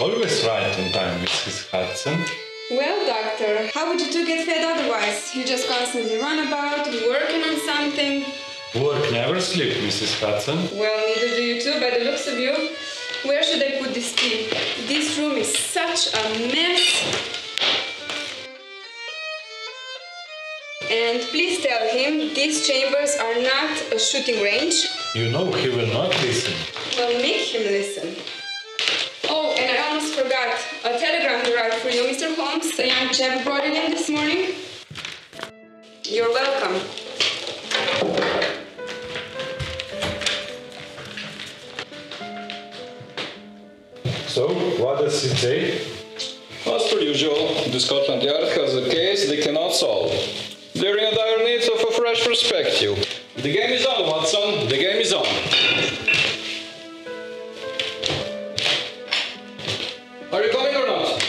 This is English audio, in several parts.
Always right on time, Mrs. Hudson. Well, Doctor, how would you two get fed otherwise? You just constantly run about, working on something. Work never sleep, Mrs. Hudson. Well, neither do you two, by the looks of you. Where should I put this tea? This room is such a mess. And please tell him these chambers are not a shooting range. You know he will not listen. Well, make him listen. Oh, and I almost forgot. A telegram arrived for you, Mr. Holmes. A young chap brought it in this morning. You're welcome. So, what does it say? As per usual, the Scotland Yard has a case they cannot solve. They're in dire need of a fresh perspective. The game is on, Watson. The game is on. Are you coming or not?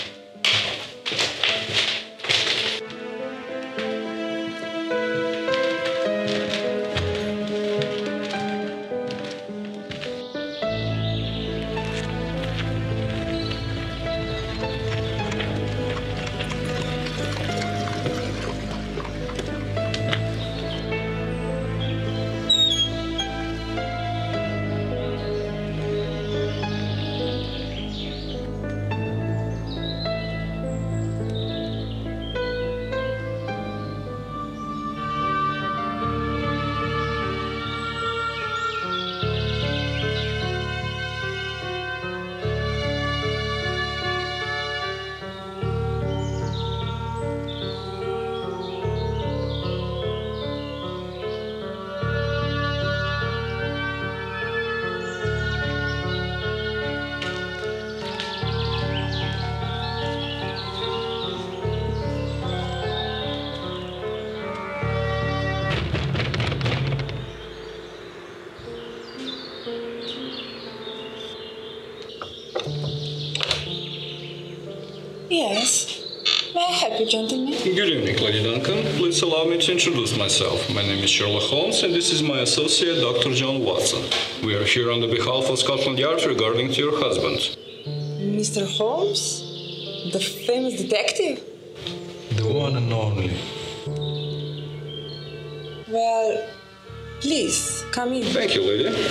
Gentlemen. Good evening, Lady Duncan. Please allow me to introduce myself. My name is Sherlock Holmes, and this is my associate, Dr. John Watson. We are here on the behalf of Scotland Yard regarding to your husband. Mr. Holmes? The famous detective? The one and only. Well, please, come in. Thank you, lady.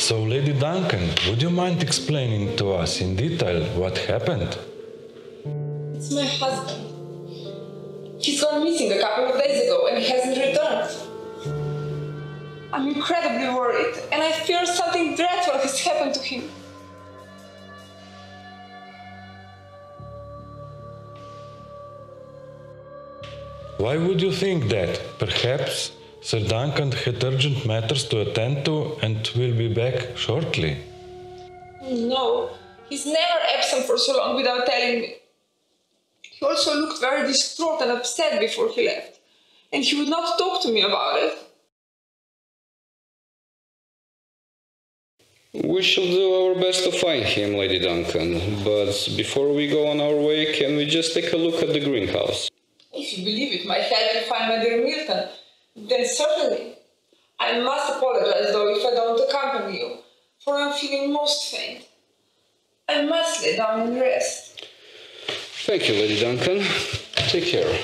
So, Lady Duncan, would you mind explaining to us in detail what happened? It's my husband. He's gone missing a couple of days ago and he hasn't returned. I'm incredibly worried and I fear something dreadful has happened to him. Why would you think that? Perhaps Sir Duncan had urgent matters to attend to and will be back shortly. No, he's never absent for so long without telling me. He also looked very distraught and upset before he left, and he would not talk to me about it. We shall do our best to find him, Lady Duncan, but before we go on our way, can we just take a look at the greenhouse? If you believe it might help you find my dear Milton. Then certainly. I must apologize, though, if I don't accompany you, for I'm feeling most faint. I must lay down and rest. Thank you, Lady Duncan. Take care.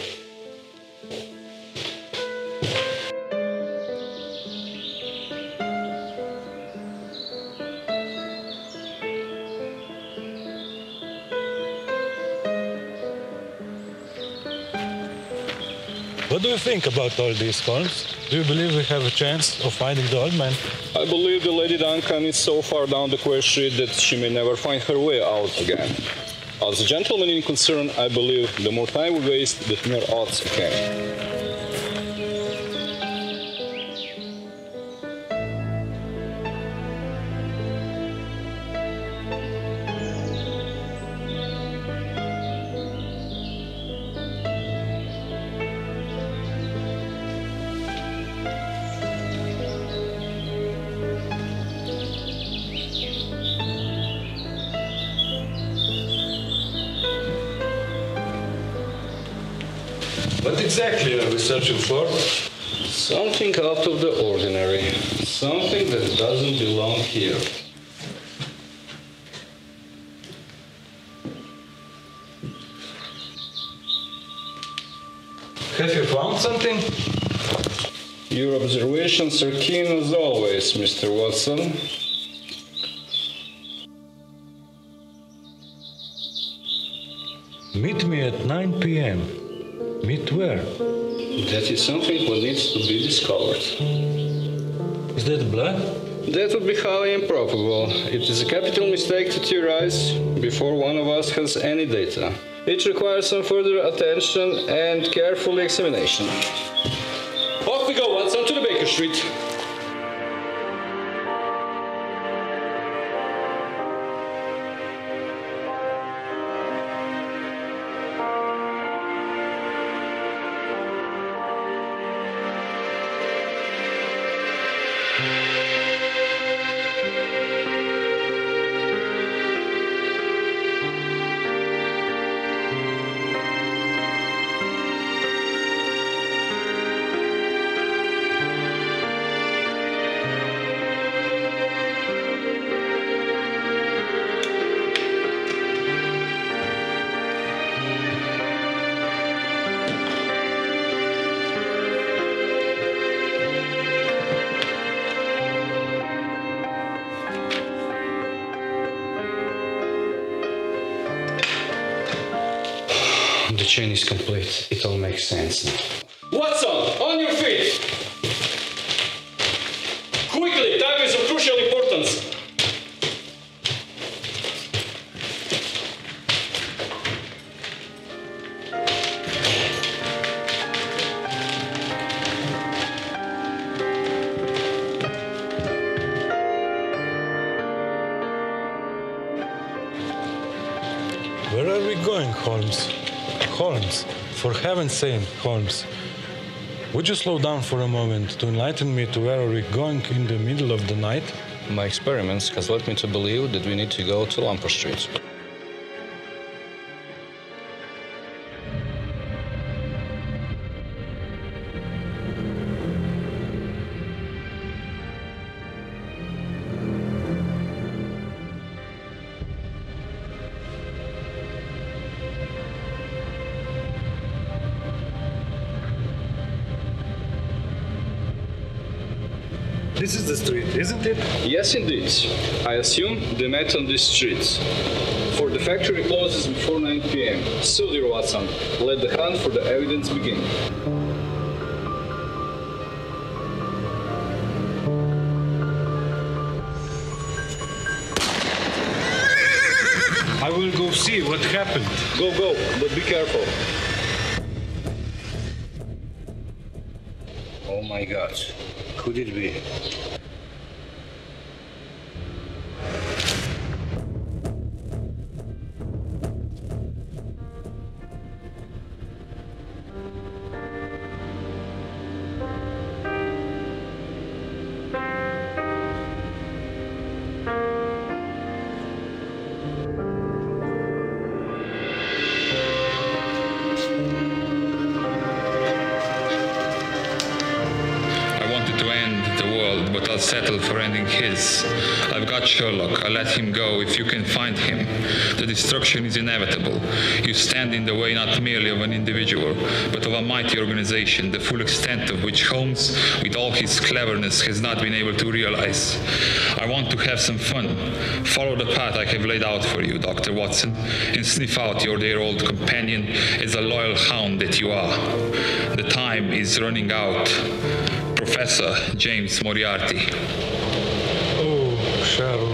What do you think about all these, Holmes? Do you believe we have a chance of finding the old man? I believe the Lady Duncan is so far down the Quay Street that she may never find her way out again. As a gentleman in concern, I believe the more time we waste, the more odds we have. What exactly are we searching for? Something out of the ordinary. Something that doesn't belong here. Have you found something? Your observations are keen as always, Mr. Watson. Meet me at 9 p.m. Meet where? That is something that needs to be discovered. Is that blood? That would be highly improbable. It is a capital mistake to theorize before one of us has any data. It requires some further attention and careful examination. Off we go, Watson, to the Baker Street. The chain is complete. It all makes sense now. Watson, on your feet! Quickly, time is of crucial importance. Where are we going, Holmes? Holmes, for heaven's sake, Holmes, would you slow down for a moment to enlighten me to where are we going in the middle of the night? My experiments has led me to believe that we need to go to Lumber Street. This is the street, isn't it? Yes, indeed. I assume they met on this street. For the factory closes before 9 p.m. So, dear Watson, let the hunt for the evidence begin. I will go see what happened. Go, but be careful. Oh my God. Could it be? I'll settle for ending his. I've got Sherlock. I'll let him go if you can find him. The destruction is inevitable. You stand in the way not merely of an individual, but of a mighty organization, the full extent of which Holmes, with all his cleverness, has not been able to realize. I want to have some fun. Follow the path I have laid out for you, Dr. Watson, and sniff out your dear old companion as a loyal hound that you are. The time is running out. Professor James Moriarty. Oh, Sherlock.